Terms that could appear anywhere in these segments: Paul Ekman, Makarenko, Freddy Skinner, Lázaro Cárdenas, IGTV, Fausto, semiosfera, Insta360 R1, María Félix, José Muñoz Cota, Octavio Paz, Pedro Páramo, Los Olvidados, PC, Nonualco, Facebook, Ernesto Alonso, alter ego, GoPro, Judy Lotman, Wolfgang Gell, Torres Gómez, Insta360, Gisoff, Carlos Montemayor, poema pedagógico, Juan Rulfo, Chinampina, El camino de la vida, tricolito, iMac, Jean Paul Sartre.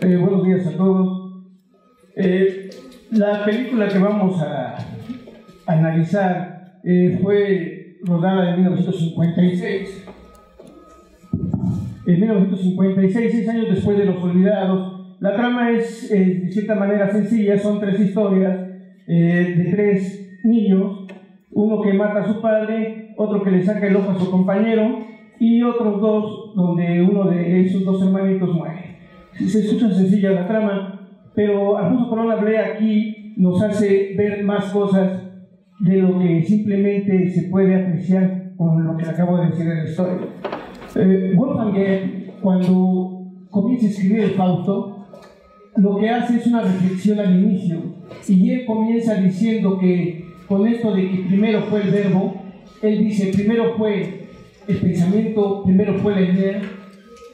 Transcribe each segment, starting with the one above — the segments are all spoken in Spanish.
Buenos días a todos. La película que vamos a analizar fue rodada en 1956. En 1956, 6 años después de Los Olvidados. La trama es, de cierta manera, sencilla. Son 3 historias de 3 niños. Uno que mata a su padre, otro que le saca el ojo a su compañero y otros 2 donde uno de esos 2 hermanitos muere. Se escucha sencilla la trama, pero Alfonso Corona Blake aquí nos hace ver más cosas de lo que simplemente se puede apreciar con lo que acabo de decir en la historia. Wolfgang Gell, cuando comienza a escribir el Fausto, lo que hace es una reflexión al inicio, y él comienza diciendo que con esto de que primero fue el verbo, él dice primero fue el pensamiento, primero fue la idea,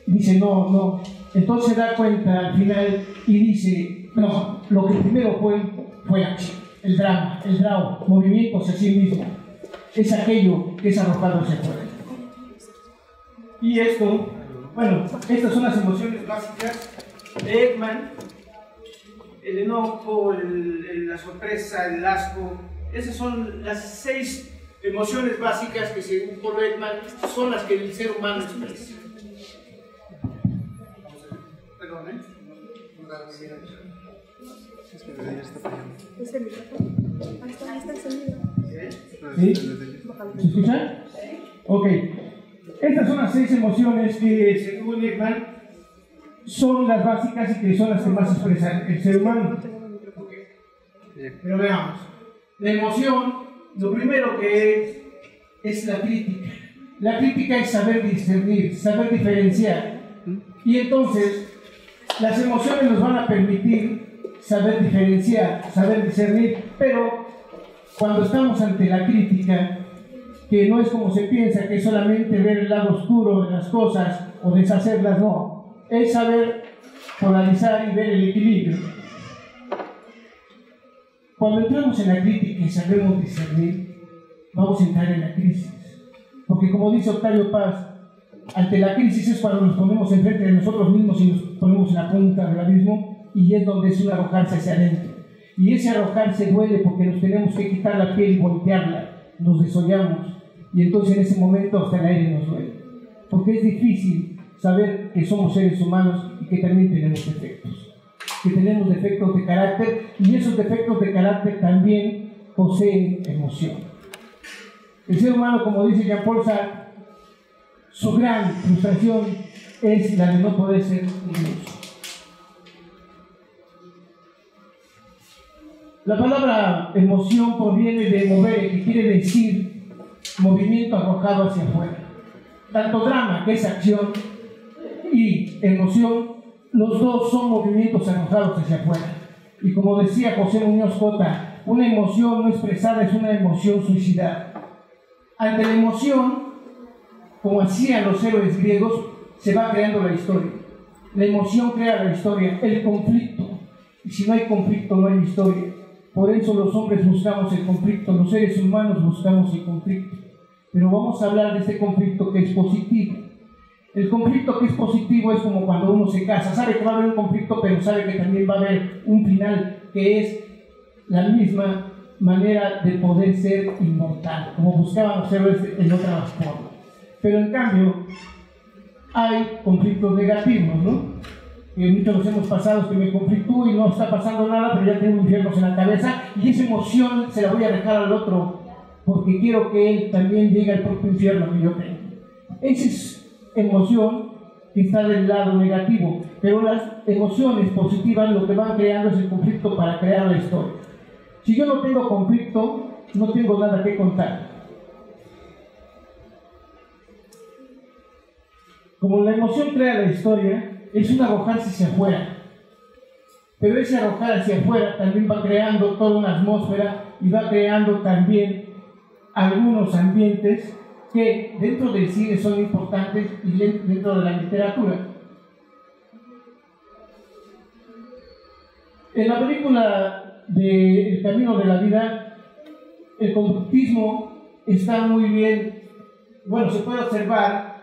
dice no, entonces da cuenta al final y dice no, lo que primero fue acción, el drama, el drama, movimientos a sí mismo, es aquello que es arrojado hacia afuera. Y esto, bueno, estas son las emociones básicas de Ekman, el enojo, la sorpresa, el asco. Esas son las 6 emociones básicas que, según Paul Ekman, son las que el ser humano expresa. Perdón, ¿eh? Es que desde ahí está fallando. ¿Es el micrófono? Ahí está el sonido. ¿Sí? ¿Se escucha? Ok. Estas son las 6 emociones que, según Ekman, son las básicas y que son las que más expresa el ser humano. Pero veamos. La emoción, lo primero que es la crítica. La crítica es saber discernir, saber diferenciar. Y entonces, las emociones nos van a permitir saber diferenciar, saber discernir, pero cuando estamos ante la crítica, que no es como se piensa, que es solamente ver el lado oscuro de las cosas o deshacerlas, no. Es saber polarizar y ver el equilibrio. Cuando entramos en la crítica y sabemos discernir, vamos a entrar en la crisis. Porque como dice Octavio Paz, ante la crisis es cuando nos ponemos enfrente de nosotros mismos y nos ponemos en la punta del abismo, y es donde es un arrojarse hacia adentro. Y ese arrojarse duele porque nos tenemos que quitar la piel y voltearla, nos desollamos, y entonces en ese momento hasta el aire nos duele. Porque es difícil saber que somos seres humanos y que también tenemos defectos. Que tenemos defectos de carácter, y esos defectos de carácter también poseen emoción. El ser humano, como dice Jean Paul Sartre, su gran frustración es la de no poder ser humilloso. La palabra emoción proviene de mover, que quiere decir movimiento arrojado hacia afuera. Tanto drama, que es acción, y emoción, los 2 son movimientos arrojados hacia afuera. Y como decía José Muñoz Cota, una emoción no expresada es una emoción suicidada. Ante la emoción, como hacían los héroes griegos, se va creando la historia. La emoción crea la historia, el conflicto. Y si no hay conflicto, no hay historia. Por eso los hombres buscamos el conflicto, los seres humanos buscamos el conflicto. Pero vamos a hablar de este conflicto que es positivo. El conflicto que es positivo es como cuando uno se casa. Sabe que va a haber un conflicto, pero sabe que también va a haber un final, que es la misma manera de poder ser inmortal, como buscaban los héroes en otra forma. Pero en cambio, hay conflictos negativos, ¿no? Muchos los hemos pasado, que me conflictúo y no está pasando nada, pero ya tengo infiernos en la cabeza, y esa emoción se la voy a dejar al otro, porque quiero que él también llegue al propio infierno que yo tengo. Esa es emoción que está del lado negativo, pero las emociones positivas lo que van creando es el conflicto para crear la historia. Si yo no tengo conflicto, no tengo nada que contar. Como la emoción crea la historia, es un arrojarse hacia afuera. Pero ese arrojar hacia afuera también va creando toda una atmósfera y va creando también algunos ambientes que dentro del cine son importantes y dentro de la literatura. En la película de El camino de la vida, el conductismo está muy bien, bueno, se puede observar.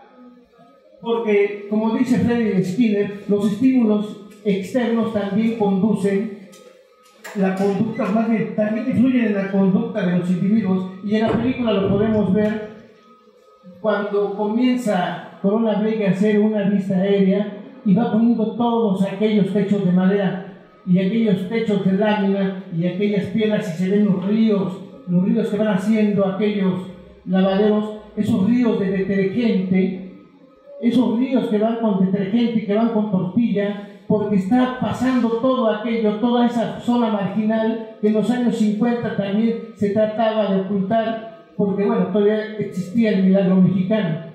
Porque, como dice Freddy Skinner, los estímulos externos también conducen la conducta, más bien, también influyen en la conducta de los individuos, y en la película lo podemos ver cuando comienza Corona Blake a hacer una vista aérea y va poniendo todos aquellos techos de madera y aquellos techos de lámina y aquellas piedras, y se ven los ríos que van haciendo aquellos lavaderos, esos ríos de detergente, esos ríos que van con detergente y que van con tortilla, porque está pasando todo aquello, toda esa zona marginal que en los años 50 también se trataba de ocultar, porque bueno, todavía existía el milagro mexicano,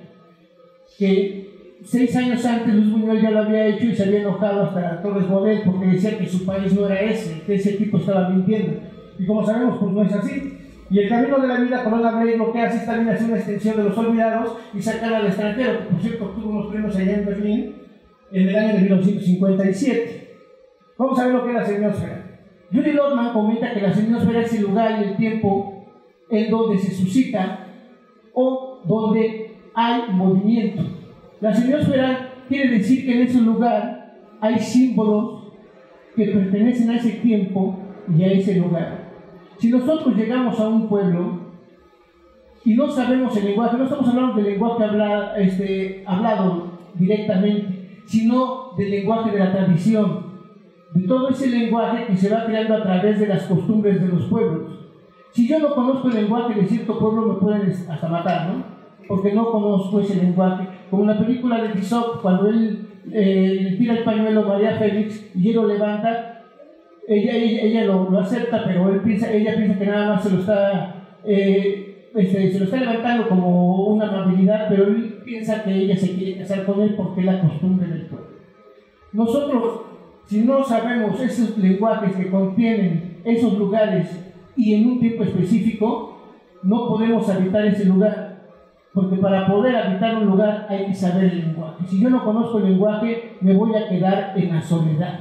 que 6 años antes Luis Buñuel ya lo había hecho y se había enojado hasta Torres Gómez porque decía que su país no era ese, que ese tipo estaba mintiendo. Y como sabemos, pues no es así. Y El camino de la vida, Corona Blake lo que hace es también hacer una extensión de Los Olvidados y sacar al extranjero, que por cierto obtuvo unos premios allá en Berlín en el año de 1957. Vamos a ver lo que es la semiosfera. Judy Lotman comenta que la semiosfera es el lugar y el tiempo en donde se suscita o donde hay movimiento. La semiosfera quiere decir que en ese lugar hay símbolos que pertenecen a ese tiempo y a ese lugar. Si nosotros llegamos a un pueblo y no sabemos el lenguaje, no estamos hablando del lenguaje hablado directamente, sino del lenguaje de la tradición, de todo ese lenguaje que se va creando a través de las costumbres de los pueblos. Si yo no conozco el lenguaje de cierto pueblo, me pueden hasta matar, ¿no? Porque no conozco ese lenguaje. Como en la película de Gisoff, cuando él le tira el pañuelo a María Félix y él lo levanta, ella lo acepta, pero ella piensa que nada más se lo está levantando como una amabilidad, pero él piensa que ella se quiere casar con él porque es la costumbre del pueblo. Nosotros, si no sabemos esos lenguajes que contienen esos lugares y en un tiempo específico, no podemos habitar ese lugar. Porque para poder habitar un lugar hay que saber el lenguaje. Si yo no conozco el lenguaje, me voy a quedar en la soledad.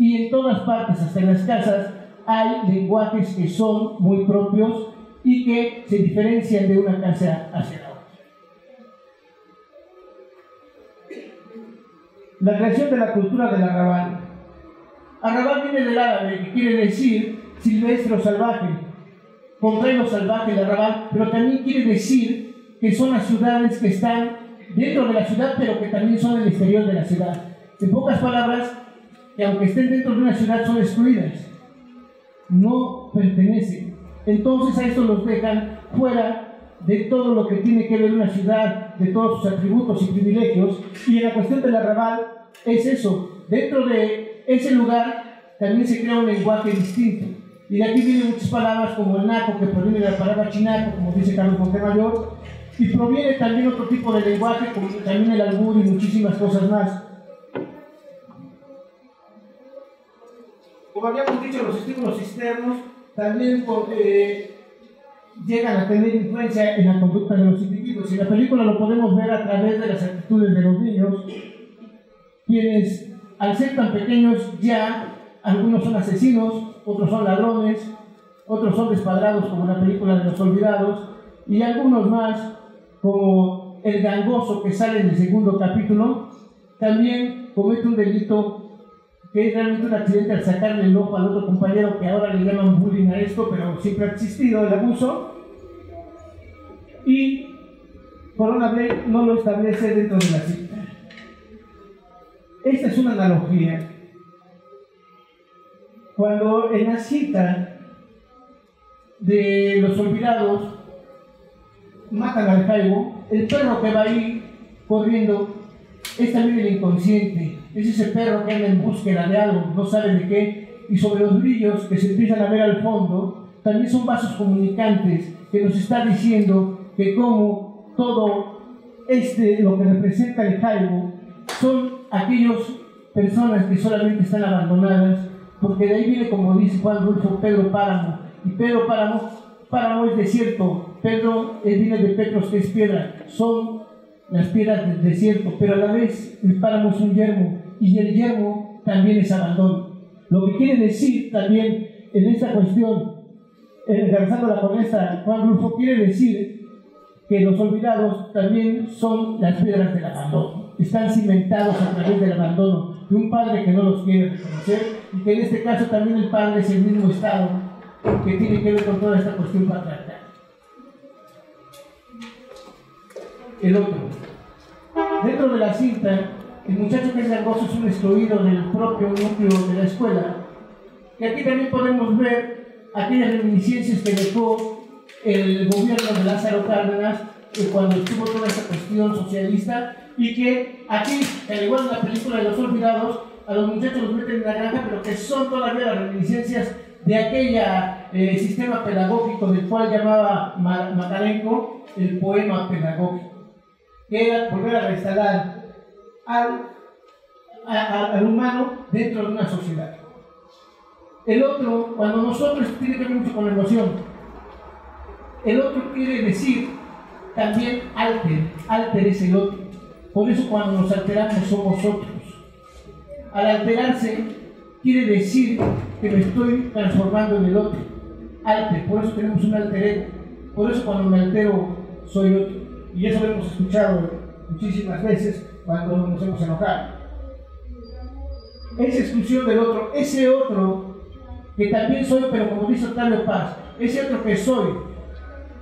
Y en todas partes, hasta en las casas, hay lenguajes que son muy propios y que se diferencian de una casa hacia la otra. La creación de la cultura del arrabal. Arrabal viene del árabe, que quiere decir silvestre salvaje, contrario salvaje de arrabal, pero también quiere decir que son las ciudades que están dentro de la ciudad, pero que también son el exterior de la ciudad. En pocas palabras, que aunque estén dentro de una ciudad, son excluidas, no pertenecen. Entonces a esto los dejan fuera de todo lo que tiene que ver una ciudad, de todos sus atributos y privilegios. Y en la cuestión del arrabal es eso. Dentro de ese lugar también se crea un lenguaje distinto. Y de aquí vienen muchas palabras como el naco, que proviene de la palabra chinaco, como dice Carlos Montemayor, y proviene también otro tipo de lenguaje, como también el albur y muchísimas cosas más. Como habíamos dicho, los estímulos externos también llegan a tener influencia en la conducta de los individuos. En la película lo podemos ver a través de las actitudes de los niños, quienes al ser tan pequeños ya, algunos son asesinos, otros son ladrones, otros son despadrados, como en la película de Los Olvidados, y algunos más, como el gangoso que sale en el segundo capítulo, también comete un delito que es realmente un accidente al sacarle el ojo al otro compañero, que ahora le llaman bullying a esto, pero siempre ha existido el abuso. Y Corona Blake no lo establece dentro de la cita. Esta es una analogía. Cuando en la cita de Los Olvidados matan al Jaibo, el perro que va ahí corriendo es también el inconsciente, es ese perro que anda en búsqueda de algo, no sabe de qué, y sobre los brillos que se empiezan a ver al fondo, también son vasos comunicantes que nos está diciendo que como todo lo que representa el Jaibo son aquellas personas que solamente están abandonadas, porque de ahí viene, como dice Juan Rulfo, Pedro Páramo, y Pedro Páramo es desierto. Pedro viene de Petros, que es piedra, son las piedras del desierto, pero a la vez el páramo es un yermo, y el yermo también es abandono. Lo que quiere decir también en esta cuestión, engarzándola con esta, Juan Rulfo quiere decir que los olvidados también son las piedras del abandono, están cimentados a través del abandono, de un padre que no los quiere reconocer, y que en este caso también el padre es el mismo Estado que tiene que ver con toda esta cuestión patriarcal. El otro. Dentro de la cinta, el muchacho que es gangoso es un excluido del propio núcleo de la escuela. Y aquí también podemos ver aquellas reminiscencias que dejó el gobierno de Lázaro Cárdenas cuando estuvo toda esta cuestión socialista, y que aquí, al igual que la película de Los Olvidados, a los muchachos los meten en la granja, pero que son todavía las reminiscencias de aquel sistema pedagógico del cual llamaba Makarenko el poema pedagógico, que era volver a reinstalar al humano dentro de una sociedad. El otro, cuando nosotros, tiene que ver mucho con la emoción. El otro quiere decir también alter, alter es el otro. Por eso cuando nos alteramos somos otros. Al alterarse quiere decir que me estoy transformando en el otro. Alter, por eso tenemos un alter ego. Por eso cuando me altero soy otro. Y eso lo hemos escuchado muchísimas veces cuando nos hemos enojado. Esa exclusión del otro, ese otro que también soy, pero como dice Octavio Paz, ese otro que soy,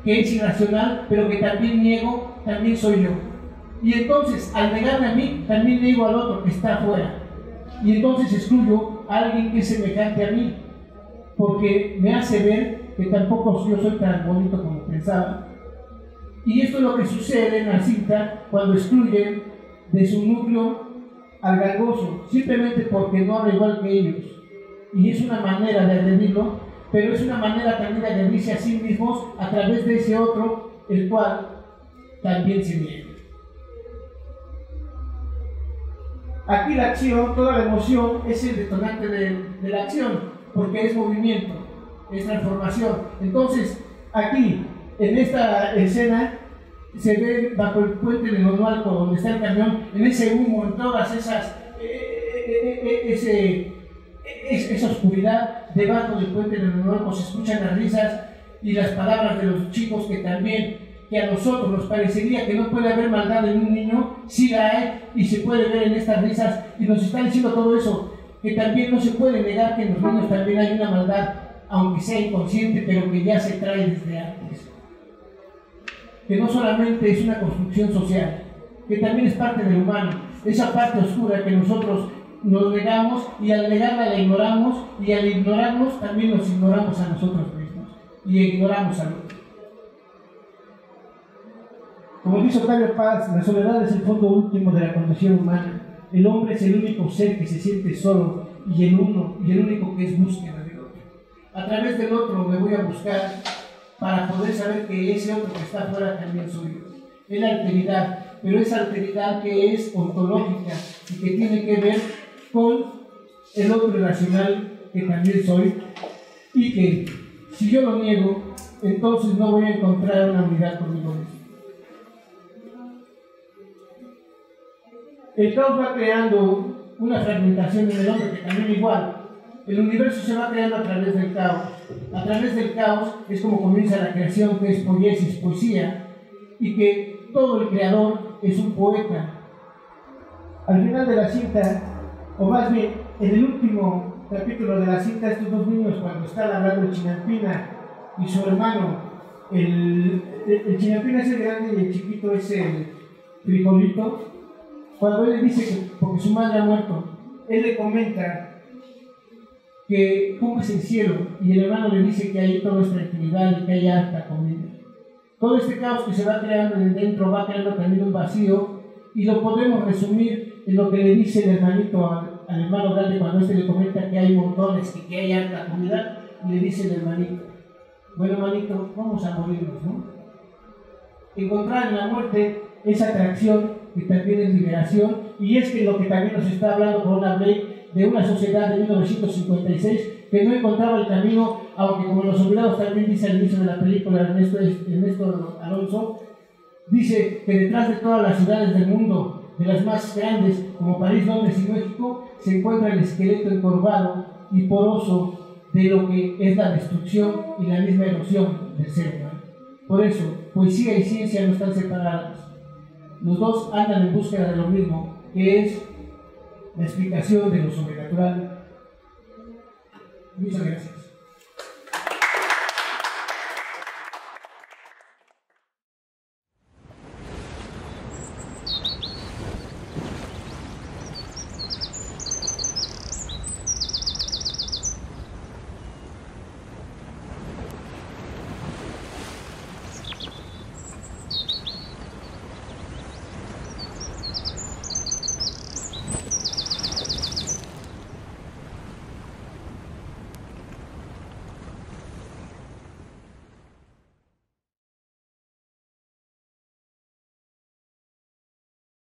que es irracional, pero que también niego, también soy yo. Y entonces, al negarme a mí, también niego al otro que está afuera. Y entonces excluyo a alguien que es semejante a mí, porque me hace ver que tampoco yo soy tan bonito como pensaba. Y esto es lo que sucede en la cinta cuando excluyen de su núcleo al gangoso, simplemente porque no habla igual que ellos. Y es una manera de agredirlo, pero es una manera también de agredirse a sí mismos a través de ese otro, el cual también se niega. Aquí la acción, toda la emoción es el detonante de la acción, porque es movimiento, es transformación. Entonces, aquí, en esta escena, se ve bajo el puente de Nonualco, donde está el camión, en ese humo, en todas esas... esa oscuridad, debajo del puente de Nonualco se escuchan las risas y las palabras de los chicos que también, que a nosotros nos parecería que no puede haber maldad en un niño, sí la hay y se puede ver en estas risas, y nos está diciendo todo eso, que también no se puede negar que en los niños también hay una maldad, aunque sea inconsciente, pero que ya se trae desde antes. Que no solamente es una construcción social, que también es parte del humano, esa parte oscura que nosotros nos negamos, y al negarla la ignoramos, y al ignorarnos también nos ignoramos a nosotros mismos, y ignoramos al otro. Como dice Octavio Paz, la soledad es el fondo último de la condición humana. El hombre es el único ser que se siente solo, y el uno, y el único que es búsqueda del otro. A través del otro me voy a buscar, para poder saber que ese otro que está afuera también soy yo. Es la alteridad, pero esa alteridad que es ontológica y que tiene que ver con el otro racional que también soy, y que si yo lo niego, entonces no voy a encontrar una unidad conmigo mismo. El caos va creando una fragmentación en el hombre que también igual. El universo se va creando a través del caos. A través del caos es como comienza la creación, que es poiesis, poesía, y que todo el creador es un poeta. Al final de la cinta, o más bien en el último capítulo de la cinta, estos dos niños, cuando están hablando de Chinampina y su hermano, el Chinampina es el grande y el chiquito es el tricolito, cuando él le dice que porque su madre ha muerto, él le comenta que cómo es el cielo, y el hermano le dice que ahí todo es tranquilidad y que hay harta comida. Todo este caos que se va creando de dentro va creando también un vacío, y lo podemos resumir en lo que le dice el hermanito al hermano grande cuando este le comenta que hay montones, que hay harta comida, y le dice el hermanito: bueno, hermanito, vamos a morirnos, ¿no? Encontrar en la muerte esa atracción que también es liberación, y es que lo que también nos está hablando Corona Blake, de una sociedad de 1956 que no encontraba el camino, aunque como Los Olvidados también dice al inicio de la película Ernesto Alonso, dice que detrás de todas las ciudades del mundo, de las más grandes como París, Londres y México, se encuentra el esqueleto encorvado y poroso de lo que es la destrucción y la misma erosión del ser humano. Por eso, poesía y ciencia no están separadas. Los dos andan en búsqueda de lo mismo, que es la explicación de lo sobrenatural. Muchas gracias.